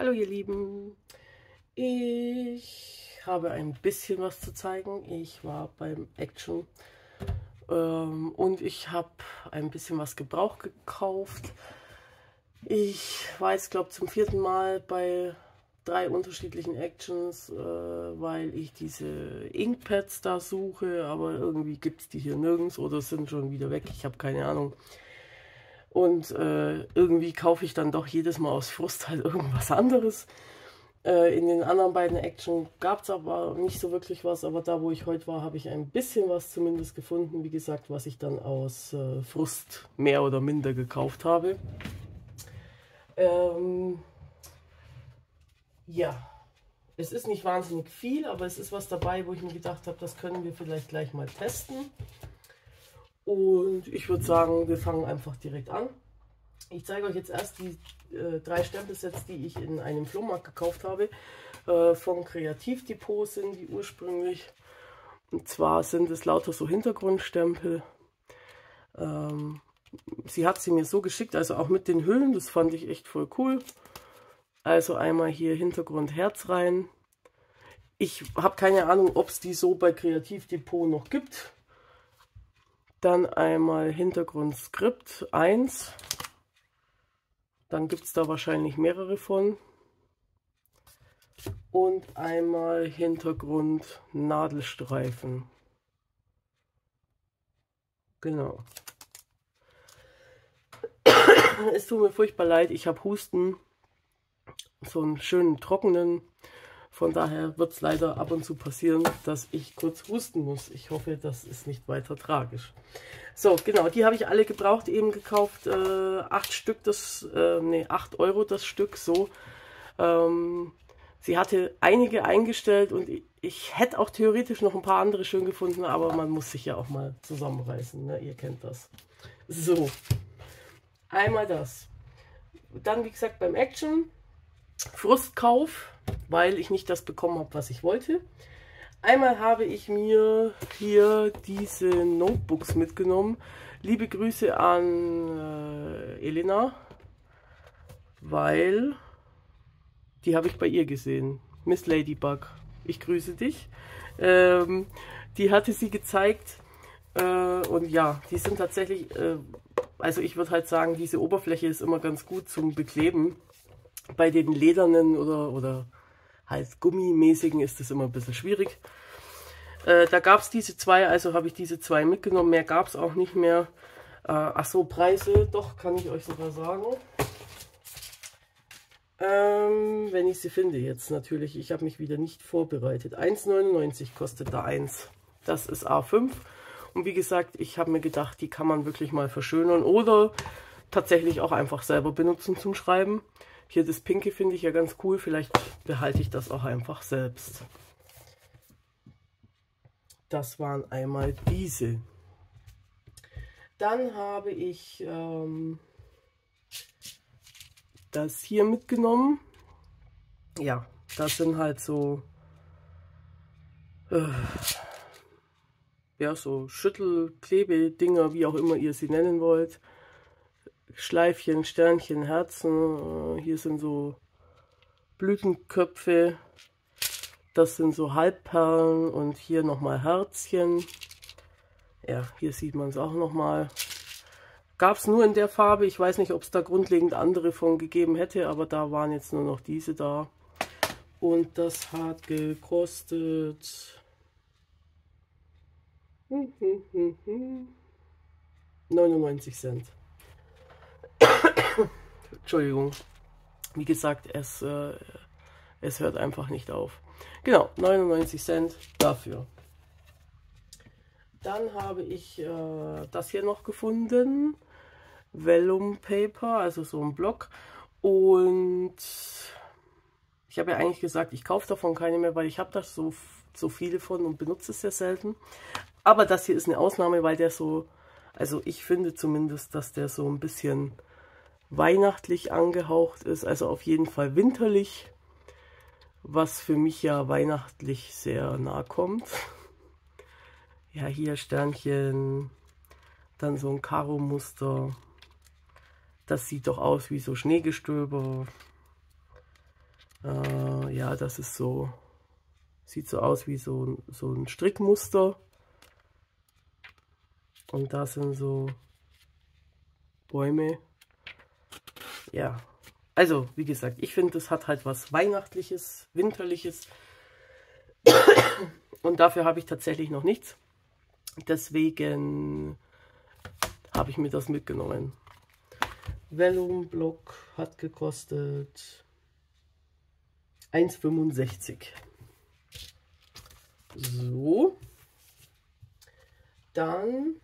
Hallo ihr Lieben, ich habe ein bisschen was zu zeigen. Ich war beim Action und ich habe ein bisschen was Gebrauch gekauft. Ich war jetzt, glaube ich, zum 4. Mal bei 3 unterschiedlichen Actions, weil ich diese Inkpads da suche, aber irgendwie gibt es die hier nirgends oder sind schon wieder weg, ich habe keine Ahnung. Und irgendwie kaufe ich dann doch jedes Mal aus Frust halt irgendwas anderes. In den anderen beiden Action gab es aber nicht so wirklich was, aber da, wo ich heute war, habe ich ein bisschen was zumindest gefunden, wie gesagt, was ich dann aus Frust mehr oder minder gekauft habe. Ja, es ist nicht wahnsinnig viel, aber es ist was dabei, wo ich mir gedacht habe, das können wir vielleicht gleich mal testen. Und ich würde sagen, wir fangen einfach direkt an. Ich zeige euch jetzt erst die 3 Stempelsets, die ich in einem Flohmarkt gekauft habe. Von Creative Depot sind die ursprünglich. Und zwar sind es lauter so Hintergrundstempel. Sie hat sie mir so geschickt, also auch mit den Hüllen, das fand ich echt voll cool. Also einmal hier Hintergrund Herz rein. Ich habe keine Ahnung, ob es die so bei Creative Depot noch gibt. Dann einmal Hintergrundskript 1. Dann gibt es da wahrscheinlich mehrere von. Und einmal Hintergrund Nadelstreifen. Genau. Es tut mir furchtbar leid, ich habe Husten. So einen schönen trockenen. Von daher wird es leider ab und zu passieren, dass ich kurz husten muss. Ich hoffe, das ist nicht weiter tragisch. So, genau, die habe ich alle gebraucht, eben gekauft. 8 Stück, 8 Euro das Stück, so. Sie hatte einige eingestellt und ich hätte auch theoretisch noch ein paar andere schön gefunden, aber man muss sich ja auch mal zusammenreißen, ne? Ihr kennt das. So, einmal das. Dann, wie gesagt, beim Action. Frustkauf, weil ich nicht das bekommen habe, was ich wollte. Einmal habe ich mir hier diese Notebooks mitgenommen. Liebe Grüße an Elena, weil die habe ich bei ihr gesehen. Miss Ladybug, ich grüße dich. Die hatte sie gezeigt und ja, die sind tatsächlich, also ich würde halt sagen, diese Oberfläche ist immer ganz gut zum Bekleben. Bei den ledernen oder halt gummimäßigen ist das immer ein bisschen schwierig. Da gab es diese 2, also habe ich diese 2 mitgenommen. Mehr gab es auch nicht mehr. Ach so, Preise, doch, kann ich euch sogar sagen. Wenn ich sie finde jetzt natürlich. Ich habe mich wieder nicht vorbereitet. 1,99 kostet da 1. Das ist A5. Und wie gesagt, ich habe mir gedacht, die kann man wirklich mal verschönern oder tatsächlich auch einfach selber benutzen zum Schreiben. Hier das Pinke finde ich ja ganz cool, vielleicht behalte ich das auch einfach selbst. Das waren einmal diese. Dann habe ich das hier mitgenommen. Ja, das sind halt so, ja, so Schüttelklebe-Dinger, wie auch immer ihr sie nennen wollt. Schleifchen, Sternchen, Herzen, hier sind so Blütenköpfe, das sind so Halbperlen und hier nochmal Herzchen. Ja, hier sieht man es auch nochmal. Gab es nur in der Farbe, ich weiß nicht, ob es da grundlegend andere von gegeben hätte, aber da waren jetzt nur noch diese da. Und das hat gekostet 99 Cent. Entschuldigung, wie gesagt, es hört einfach nicht auf. Genau, 99 Cent dafür. Dann habe ich das hier noch gefunden, Vellum Paper, also so ein Block. Und ich habe ja eigentlich gesagt, ich kaufe davon keine mehr, weil ich habe da so viele von und benutze es sehr selten. Aber das hier ist eine Ausnahme, weil der so, also ich finde zumindest, dass der so ein bisschen weihnachtlich angehaucht ist, also auf jeden Fall winterlich, was für mich ja weihnachtlich sehr nahe kommt. Ja, hier Sternchen, dann so ein Karo-Muster. Das sieht doch aus wie so Schneegestöber. Ja, das ist so, sieht so aus wie so ein Strickmuster. Und da sind so Bäume. Ja, also wie gesagt, ich finde, das hat halt was Weihnachtliches, Winterliches. Und dafür habe ich tatsächlich noch nichts. Deswegen habe ich mir das mitgenommen. Vellum Block hat gekostet 1,65. So. Dann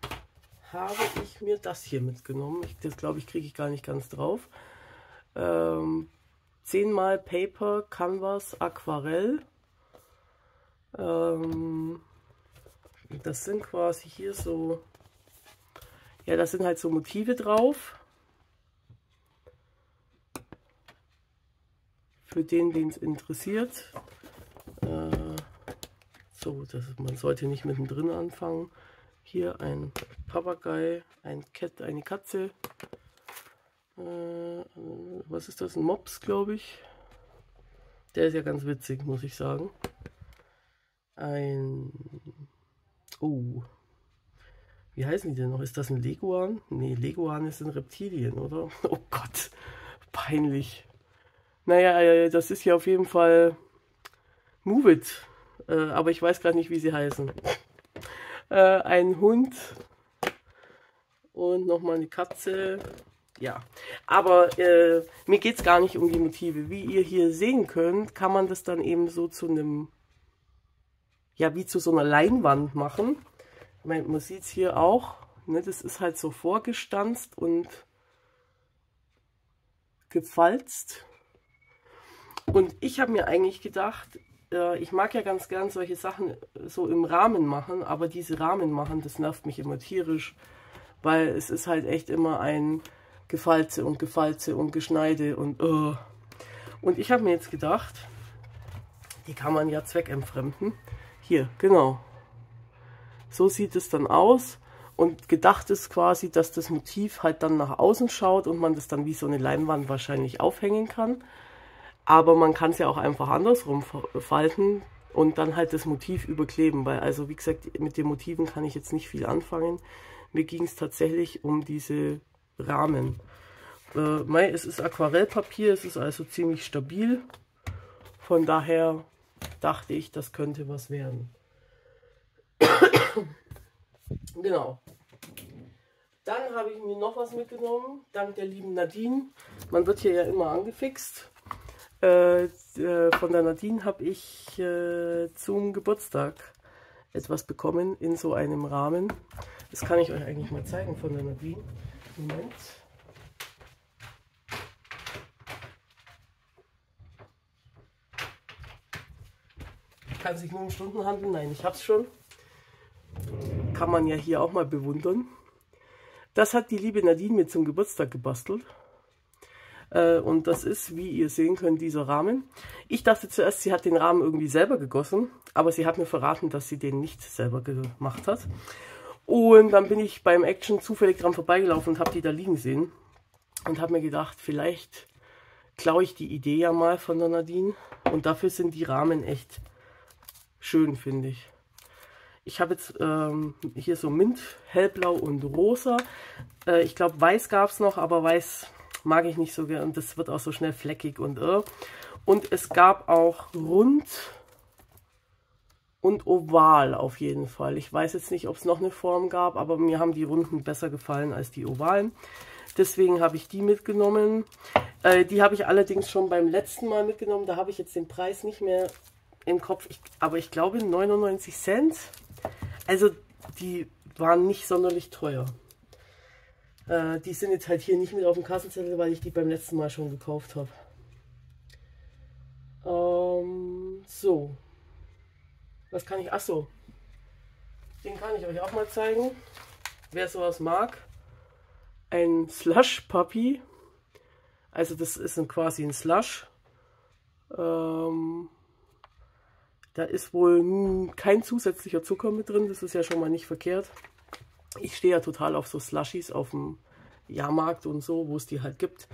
habe ich mir das hier mitgenommen. Das glaube ich, kriege ich gar nicht ganz drauf. 10x Paper, Canvas, Aquarell. Das sind quasi hier so, ja, das sind halt so Motive drauf. Für den, den es interessiert. So, man sollte nicht mittendrin anfangen. Hier ein Papagei, eine Katze. Was ist das? Ein Mops, glaube ich. Der ist ja ganz witzig, muss ich sagen. Oh. Wie heißen die denn noch? Ist das ein Leguan? Ne, Leguan ist ein Reptilien, oder? Oh Gott, peinlich. Naja, das ist ja auf jeden Fall Move It. Aber ich weiß gerade nicht, wie sie heißen. Ein Hund und nochmal eine Katze. Ja, aber mir geht es gar nicht um die Motive. Wie ihr hier sehen könnt, kann man das dann eben so zu einem, ja, wie zu so einer Leinwand machen. Ich meine, man sieht es hier auch, ne? Das ist halt so vorgestanzt und gefalzt. Und ich habe mir eigentlich gedacht, ich mag ja ganz gern solche Sachen so im Rahmen machen, aber diese Rahmen machen, das nervt mich immer tierisch, weil es ist halt echt immer ein Gefalze und Gefalze und Geschneide und Und ich habe mir jetzt gedacht, die kann man ja zweckentfremden. Hier, genau. So sieht es dann aus und gedacht ist quasi, dass das Motiv halt dann nach außen schaut und man das dann wie so eine Leinwand wahrscheinlich aufhängen kann. Aber man kann es ja auch einfach andersrum falten und dann halt das Motiv überkleben, weil, also wie gesagt, mit den Motiven kann ich jetzt nicht viel anfangen. Mir ging es tatsächlich um diese Rahmen. Es ist Aquarellpapier, es ist also ziemlich stabil. Von daher dachte ich, das könnte was werden. Genau. Dann habe ich mir noch was mitgenommen, dank der lieben Nadine. Man wird hier ja immer angefixt. Von der Nadine habe ich zum Geburtstag etwas bekommen in so einem Rahmen. Das kann ich euch eigentlich mal zeigen von der Nadine. Moment. Kann es sich nur um Stunden handeln? Nein, ich habe es schon. Kann man ja hier auch mal bewundern. Das hat die liebe Nadine mir zum Geburtstag gebastelt. Und das ist, wie ihr sehen könnt, dieser Rahmen. Ich dachte zuerst, sie hat den Rahmen irgendwie selber gegossen, aber sie hat mir verraten, dass sie den nicht selber gemacht hat. Und dann bin ich beim Action zufällig dran vorbeigelaufen und habe die da liegen sehen und habe mir gedacht, vielleicht klaue ich die Idee ja mal von der Nadine. Und dafür sind die Rahmen echt schön, finde ich. Ich habe jetzt hier so Mint, Hellblau und Rosa. Ich glaube, Weiß gab es noch, aber Weiß mag ich nicht so gern. Das wird auch so schnell fleckig und Und es gab auch rund und oval auf jeden Fall. Ich weiß jetzt nicht, ob es noch eine Form gab, aber mir haben die Runden besser gefallen als die Ovalen. Deswegen habe ich die mitgenommen. Die habe ich allerdings schon beim letzten Mal mitgenommen. Da habe ich jetzt den Preis nicht mehr im Kopf. Aber ich glaube 99 Cent. Also die waren nicht sonderlich teuer. Die sind jetzt halt hier nicht mit auf dem Kassenzettel, weil ich die beim letzten Mal schon gekauft habe. So. Was kann ich? Achso. Den kann ich euch auch mal zeigen. Wer sowas mag. Ein Slush Puppy. Also das ist quasi ein Slush. Da ist wohl kein zusätzlicher Zucker mit drin. Das ist ja schon mal nicht verkehrt. Ich stehe ja total auf so Slushies auf dem Jahrmarkt und so, wo es die halt gibt.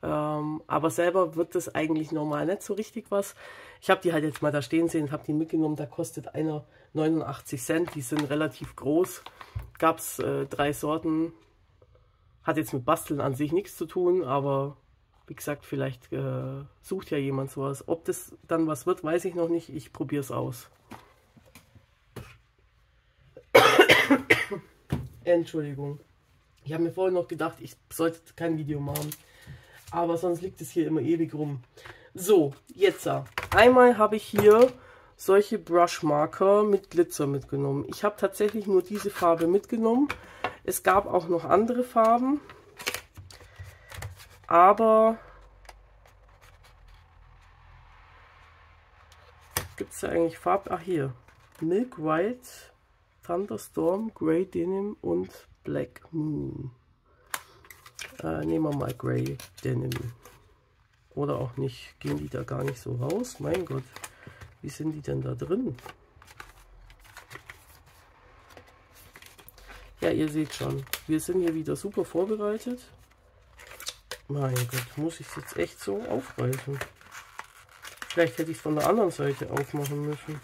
Aber selber wird das eigentlich normal nicht so richtig was. Ich habe die halt jetzt mal da stehen sehen und habe die mitgenommen. Da kostet einer 89 Cent. Die sind relativ groß. Gab es 3 Sorten. Hat jetzt mit Basteln an sich nichts zu tun, aber wie gesagt, vielleicht sucht ja jemand sowas. Ob das dann was wird, weiß ich noch nicht. Ich probiere es aus. Entschuldigung. Ich habe mir vorhin noch gedacht, ich sollte kein Video machen. Aber sonst liegt es hier immer ewig rum. So, jetzt. Einmal habe ich hier solche Brush Marker mit Glitzer mitgenommen. Ich habe tatsächlich nur diese Farbe mitgenommen. Es gab auch noch andere Farben. Aber gibt es da eigentlich Farben? Ach, hier. Milk White, Thunderstorm, Grey Denim und Black Moon. Nehmen wir mal Grey Denim. Oder auch nicht. Gehen die da gar nicht so raus? Mein Gott. Wie sind die denn da drin? Ja, ihr seht schon. Wir sind hier wieder super vorbereitet. Mein Gott, muss ich es jetzt echt so aufreißen? Vielleicht hätte ich es von der anderen Seite aufmachen müssen.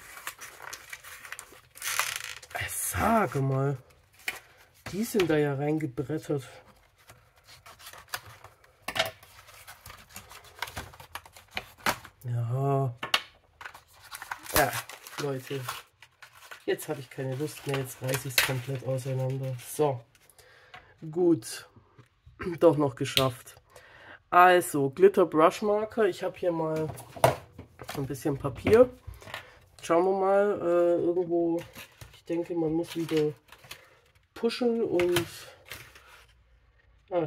Ich sage mal. Die sind da ja reingebrettert. Ja. Ja, Leute. Jetzt habe ich keine Lust mehr. Jetzt reiße ich es komplett auseinander. So. Gut. Doch noch geschafft. Also, Glitter Brush Marker. Ich habe hier mal ein bisschen Papier. Schauen wir mal. Irgendwo, ich denke, man muss wieder pushen und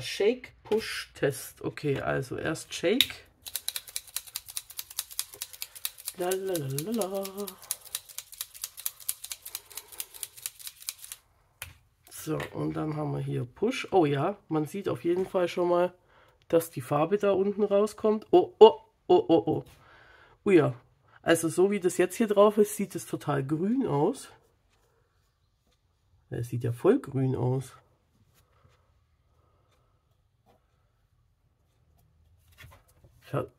Shake, Push, Test. Okay, also erst Shake. Lalalala. So, und dann haben wir hier Push. Oh ja, man sieht auf jeden Fall schon mal, dass die Farbe da unten rauskommt. Oh, oh, oh, oh, oh. Oh ja, also so wie das jetzt hier drauf ist, sieht es total grün aus. Es sieht ja voll grün aus.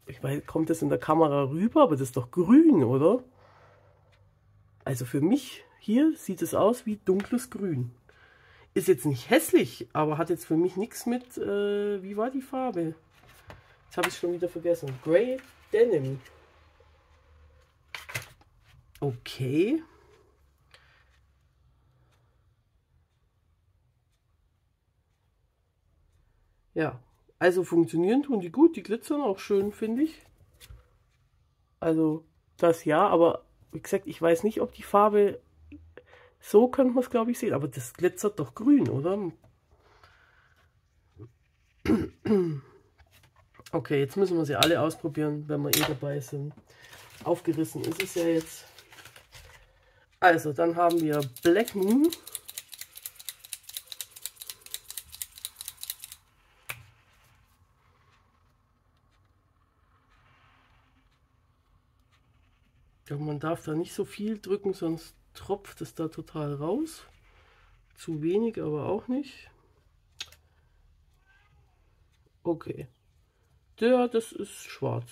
Ich weiß, kommt das in der Kamera rüber, aber das ist doch grün, oder? Also für mich hier sieht es aus wie dunkles Grün. Ist jetzt nicht hässlich, aber hat jetzt für mich nichts mit, wie war die Farbe? Jetzt habe ich schon wieder vergessen. Grey Denim. Okay. Ja, also funktionieren tun die gut, die glitzern auch schön, finde ich. Also das ja, aber wie gesagt, ich weiß nicht, ob die Farbe, so könnte man es glaube ich sehen, aber das glitzert doch grün, oder? Okay, jetzt müssen wir sie alle ausprobieren, wenn wir eh dabei sind. Aufgerissen ist es ja jetzt. Also, dann haben wir Black Moon. Man darf da nicht so viel drücken, sonst tropft es da total raus. Zu wenig, aber auch nicht. Okay. Ja, das ist schwarz.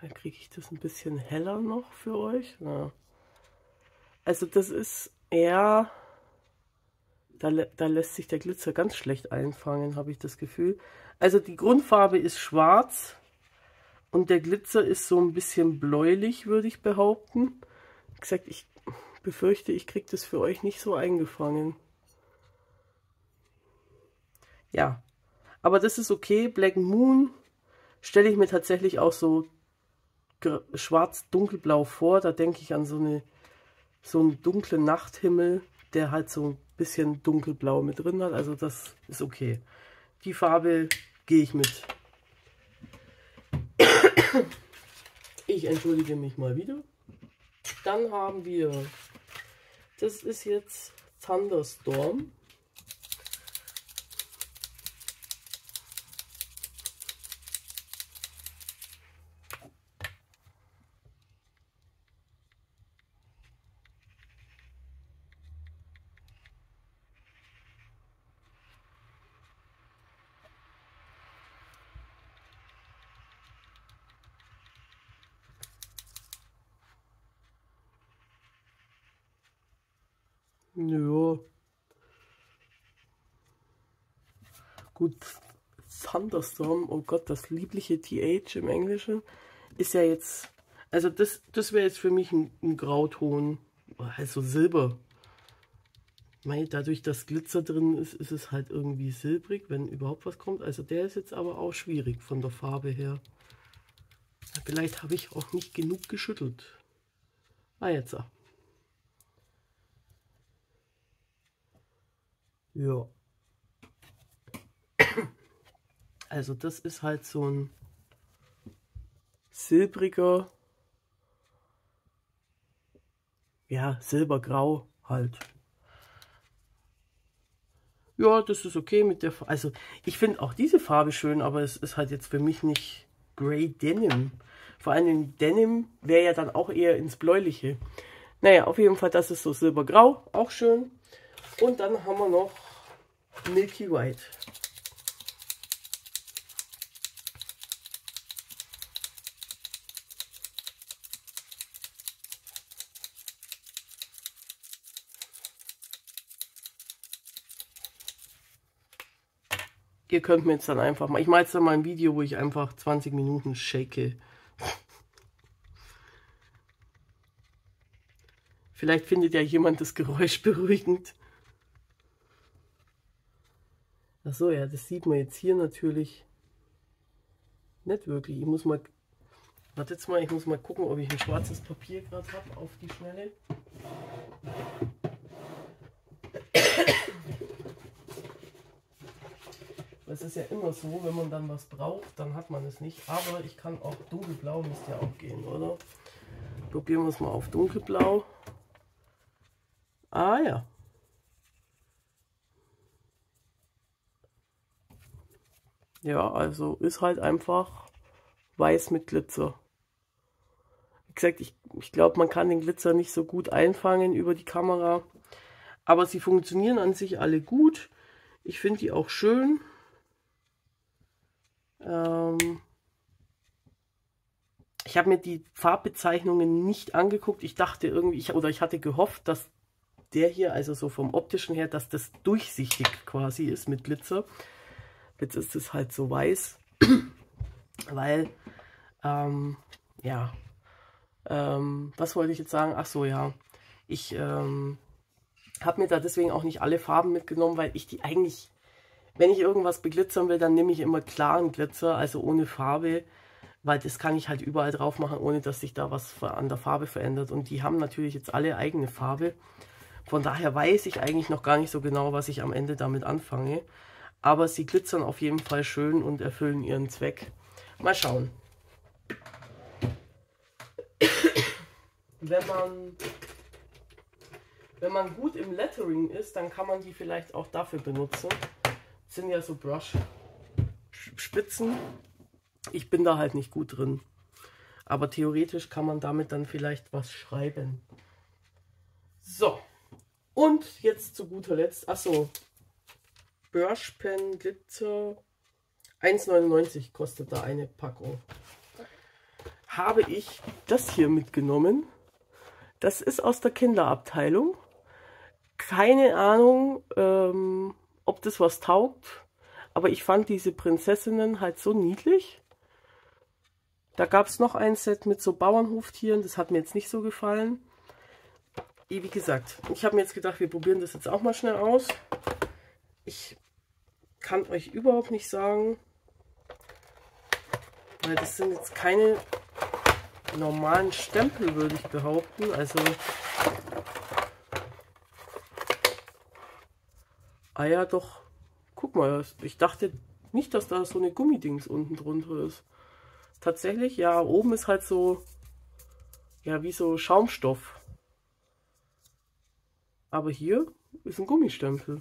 Dann kriege ich das ein bisschen heller noch für euch. Na. Also das ist eher... Da lässt sich der Glitzer ganz schlecht einfangen, habe ich das Gefühl. Also die Grundfarbe ist schwarz und der Glitzer ist so ein bisschen bläulich, würde ich behaupten. Wie gesagt, ich befürchte, ich kriege das für euch nicht so eingefangen. Ja, aber das ist okay. Black Moon stelle ich mir tatsächlich auch so schwarz-dunkelblau vor. Da denke ich an so einen dunklen Nachthimmel, der halt so ein bisschen dunkelblau mit drin hat, also das ist okay. Die Farbe gehe ich mit. Ich entschuldige mich mal wieder. Dann haben wir, das ist jetzt Thunderstorm. Ja. Gut, Thunderstorm, oh Gott, das liebliche TH im Englischen, ist ja jetzt, also das wäre jetzt für mich ein Grauton, also Silber. Dadurch, dass Glitzer drin ist, ist es halt irgendwie silbrig, wenn überhaupt was kommt. Also der ist jetzt aber auch schwierig von der Farbe her. Vielleicht habe ich auch nicht genug geschüttelt. Ah, jetzt. Ja. Also das ist halt so ein silbriger, ja, silbergrau halt. Ja, das ist okay mit der Farbe. Also ich finde auch diese Farbe schön, aber es ist halt jetzt für mich nicht Grey Denim. Vor allem Denim wäre ja dann auch eher ins Bläuliche. Naja, auf jeden Fall, das ist so silbergrau, auch schön. Und dann haben wir noch Milky White. Ihr könnt mir jetzt dann einfach mal, ich mache jetzt dann mal ein Video, wo ich einfach 20 Minuten shake. Vielleicht findet ja jemand das Geräusch beruhigend. Achso, ja, das sieht man jetzt hier natürlich nicht wirklich. Ich muss mal, warte jetzt mal, ich muss mal gucken, ob ich ein schwarzes Papier gerade habe auf die Schnelle. Es ist ja immer so, wenn man dann was braucht, dann hat man es nicht. Aber ich kann auch dunkelblau, müsste ja auch gehen, oder? Probieren wir es mal auf dunkelblau. Ah ja. Ja, also ist halt einfach weiß mit Glitzer. Wie gesagt, ich glaube, man kann den Glitzer nicht so gut einfangen über die Kamera. Aber sie funktionieren an sich alle gut. Ich finde die auch schön. Ich habe mir die Farbbezeichnungen nicht angeguckt. Ich dachte irgendwie, ich hatte gehofft, dass der hier, also so vom optischen her, dass das durchsichtig quasi ist mit Glitzer. Jetzt ist es halt so weiß, weil, ja, was wollte ich jetzt sagen? Ach so, ja, ich habe mir da deswegen auch nicht alle Farben mitgenommen, weil ich die eigentlich... Wenn ich irgendwas beglitzern will, dann nehme ich immer klaren Glitzer, also ohne Farbe, weil das kann ich halt überall drauf machen, ohne dass sich da was an der Farbe verändert. Und die haben natürlich jetzt alle eigene Farbe. Von daher weiß ich eigentlich noch gar nicht so genau, was ich am Ende damit anfange. Aber sie glitzern auf jeden Fall schön und erfüllen ihren Zweck. Mal schauen. Wenn man gut im Lettering ist, dann kann man die vielleicht auch dafür benutzen. Sind ja so Brush-Spitzen. Ich bin da halt nicht gut drin. Aber theoretisch kann man damit dann vielleicht was schreiben. So. Und jetzt zu guter Letzt. Achso. Brush Pen Glitzer. 1,99 kostet da eine Packung. Habe ich das hier mitgenommen. Das ist aus der Kinderabteilung. Keine Ahnung, ob das was taugt, aber ich fand diese Prinzessinnen halt so niedlich. Da gab es noch ein Set mit so Bauernhoftieren, das hat mir jetzt nicht so gefallen. Wie gesagt, ich habe mir jetzt gedacht, wir probieren das jetzt auch mal schnell aus. Ich kann euch überhaupt nicht sagen, weil das sind jetzt keine normalen Stempel, würde ich behaupten, also... Ah ja, doch. Guck mal, ich dachte nicht, dass da so eine Gummidings unten drunter ist. Tatsächlich, ja, oben ist halt so, ja, wie so Schaumstoff. Aber hier ist ein Gummistempel.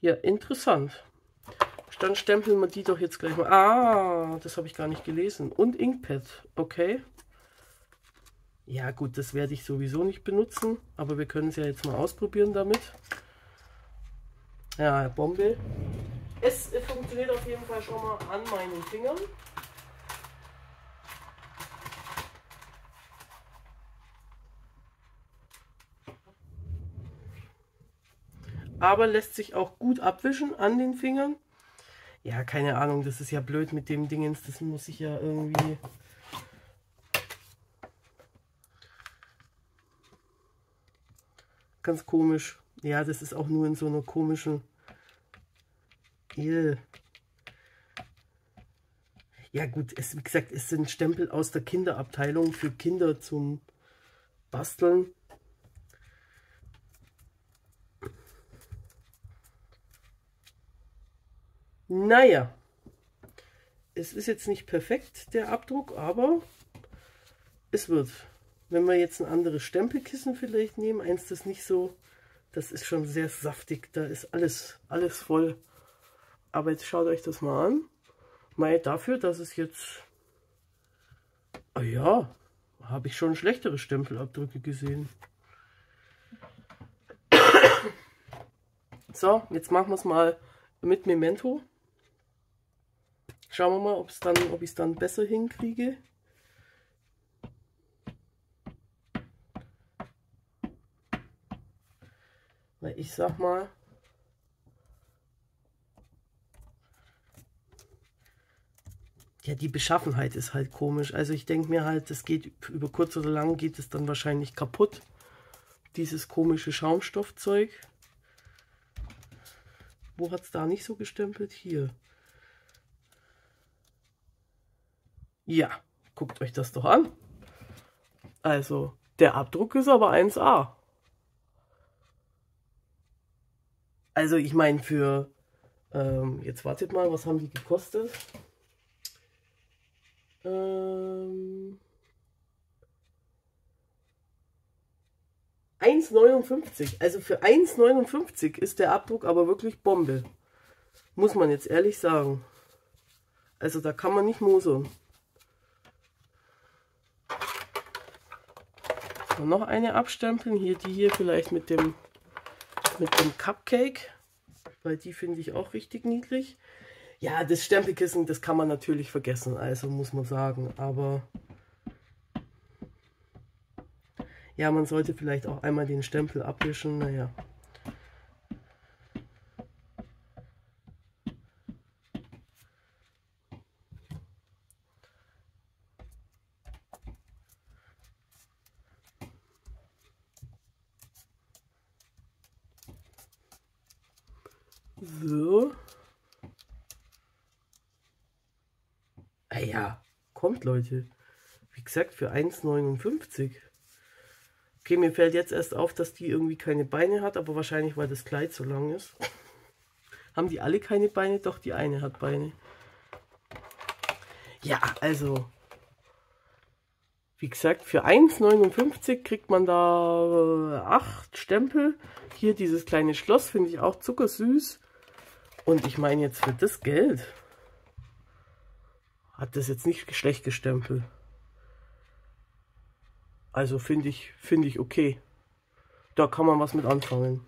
Ja, interessant. Dann stempeln wir die doch jetzt gleich mal. Ah, das habe ich gar nicht gelesen. Und Inkpad, okay. Ja gut, das werde ich sowieso nicht benutzen, aber wir können es ja jetzt mal ausprobieren damit. Ja, Bombe. Es funktioniert auf jeden Fall schon mal an meinen Fingern. aber lässt sich auch gut abwischen an den Fingern. Ja, keine Ahnung, das ist ja blöd mit dem Dingens, das muss ich ja irgendwie... Ganz komisch. Ja, das ist auch nur in so einer komischen... Ew. Ja gut, es, wie gesagt, es sind Stempel aus der Kinderabteilung für Kinder zum Basteln. Naja, es ist jetzt nicht perfekt, der Abdruck, aber es wird. Wenn wir jetzt ein anderes Stempelkissen vielleicht nehmen, eins das nicht so, das ist schon sehr saftig, da ist alles voll. Aber jetzt schaut euch das mal an. Mal dafür, dass es jetzt, ah ja, habe ich schon schlechtere Stempelabdrücke gesehen. So, jetzt machen wir es mal mit Memento. Schauen wir mal, ob ich es dann besser hinkriege. Weil ich sag mal, ja, die Beschaffenheit ist halt komisch. Also ich denke mir halt, das geht über kurz oder lang geht es dann wahrscheinlich kaputt. Dieses komische Schaumstoffzeug. Wo hat es da nicht so gestempelt? Hier. Ja, guckt euch das doch an. Also, der Abdruck ist aber 1A. Also ich meine für, jetzt wartet mal, was haben die gekostet? 1,59. Also für 1,59 ist der Abdruck aber wirklich Bombe. Muss man jetzt ehrlich sagen. Also da kann man nicht mosern. So, noch eine abstempeln. Hier die hier vielleicht mit dem Cupcake. Weil die finde ich auch richtig niedlich. Ja, das Stempelkissen, das kann man natürlich vergessen, also muss man sagen, aber ja, man sollte vielleicht auch einmal den Stempel abwischen, naja. So. Ja, kommt Leute, wie gesagt für 1,59. Okay, mir fällt jetzt erst auf, dass die irgendwie keine Beine hat, aber wahrscheinlich weil das Kleid so lang ist. Haben die alle keine Beine? Doch, die eine hat Beine. Ja, also wie gesagt für 1,59 kriegt man da 8 Stempel. Hier dieses kleine Schloss finde ich auch zuckersüß und ich meine jetzt für das Geld. Hat das jetzt nicht schlecht gestempelt. Also finde ich okay. Da kann man was mit anfangen.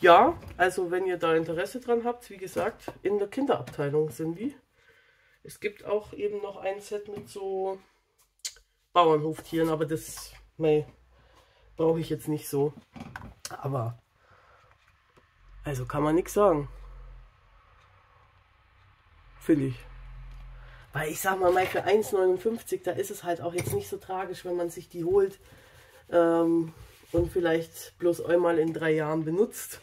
Ja, also wenn ihr da Interesse dran habt, wie gesagt, in der Kinderabteilung sind die. Es gibt auch eben noch ein Set mit so Bauernhoftieren, aber das brauche ich jetzt nicht so. Aber, also kann man nichts sagen. Finde ich. Weil ich sag mal, für 1,59, da ist es halt auch jetzt nicht so tragisch, wenn man sich die holt und vielleicht bloß einmal in 3 Jahren benutzt.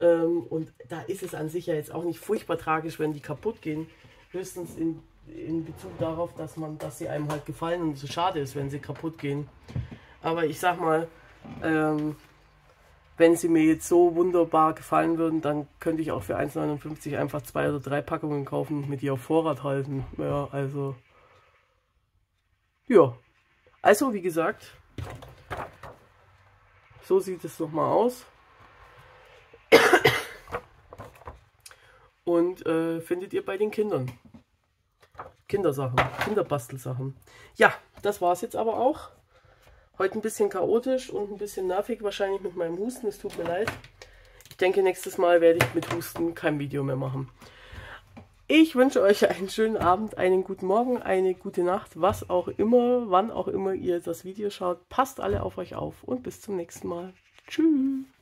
Und da ist es an sich ja jetzt auch nicht furchtbar tragisch, wenn die kaputt gehen. Höchstens in Bezug darauf, dass sie einem halt gefallen und so schade ist, wenn sie kaputt gehen. Aber ich sag mal, wenn sie mir jetzt so wunderbar gefallen würden, dann könnte ich auch für 1,59 einfach 2 oder 3 Packungen kaufen und mit ihr auf Vorrat halten. Ja, also. Ja. Also, wie gesagt, so sieht es nochmal aus. Und findet ihr bei den Kindern. Kindersachen, Kinderbastelsachen. Ja, das war es jetzt aber auch. Heute ein bisschen chaotisch und ein bisschen nervig wahrscheinlich mit meinem Husten, es tut mir leid. Ich denke, nächstes Mal werde ich mit Husten kein Video mehr machen. Ich wünsche euch einen schönen Abend, einen guten Morgen, eine gute Nacht, was auch immer, wann auch immer ihr das Video schaut. Passt alle auf euch auf und bis zum nächsten Mal. Tschüss!